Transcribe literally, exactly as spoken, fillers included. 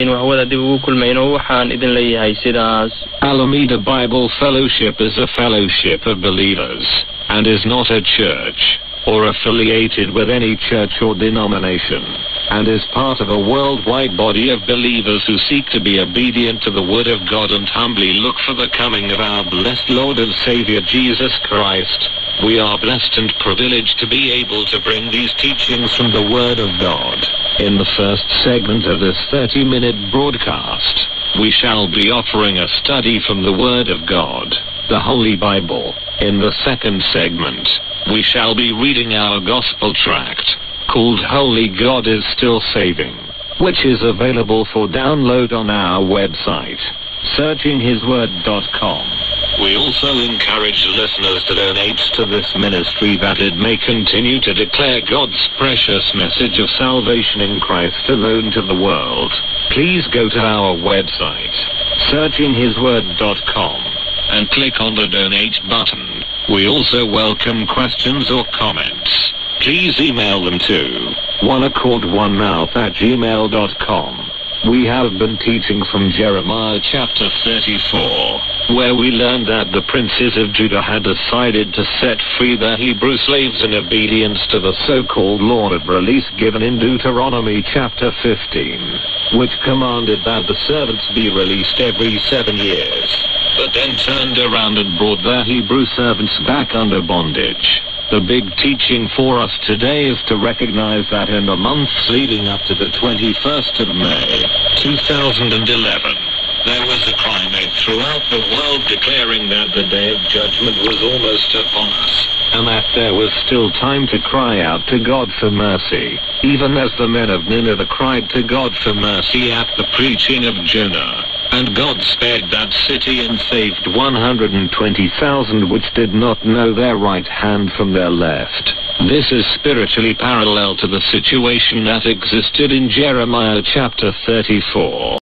Alameda Bible Fellowship is a fellowship of believers, and is not a church, or affiliated with any church or denomination, and is part of a worldwide body of believers who seek to be obedient to the Word of God and humbly look for the coming of our blessed Lord and Savior Jesus Christ. We are blessed and privileged to be able to bring these teachings from the Word of God. In the first segment of this thirty-minute broadcast, we shall be offering a study from the Word of God, the Holy Bible. In the second segment, we shall be reading our gospel tract, called Holy God is Still Saving, which is available for download on our website, searching his word dot com. We also encourage listeners to donate to this ministry that it may continue to declare God's precious message of salvation in Christ alone to the world. Please go to our website, searching his word dot com, and click on the donate button. We also welcome questions or comments. Please email them to one accord one mouth at gmail dot com. We have been teaching from Jeremiah chapter thirty-four, where we learned that the princes of Judah had decided to set free their Hebrew slaves in obedience to the so-called law of release given in Deuteronomy chapter fifteen, which commanded that the servants be released every seven years, but then turned around and brought their Hebrew servants back under bondage. The big teaching for us today is to recognize that in the months leading up to the twenty-first of May, two thousand eleven, there was a cry made throughout the world declaring that the day of judgment was almost upon us, and that there was still time to cry out to God for mercy, even as the men of Nineveh cried to God for mercy at the preaching of Jonah. And God spared that city and saved one hundred twenty thousand which did not know their right hand from their left. This is spiritually parallel to the situation that existed in Jeremiah chapter thirty-four.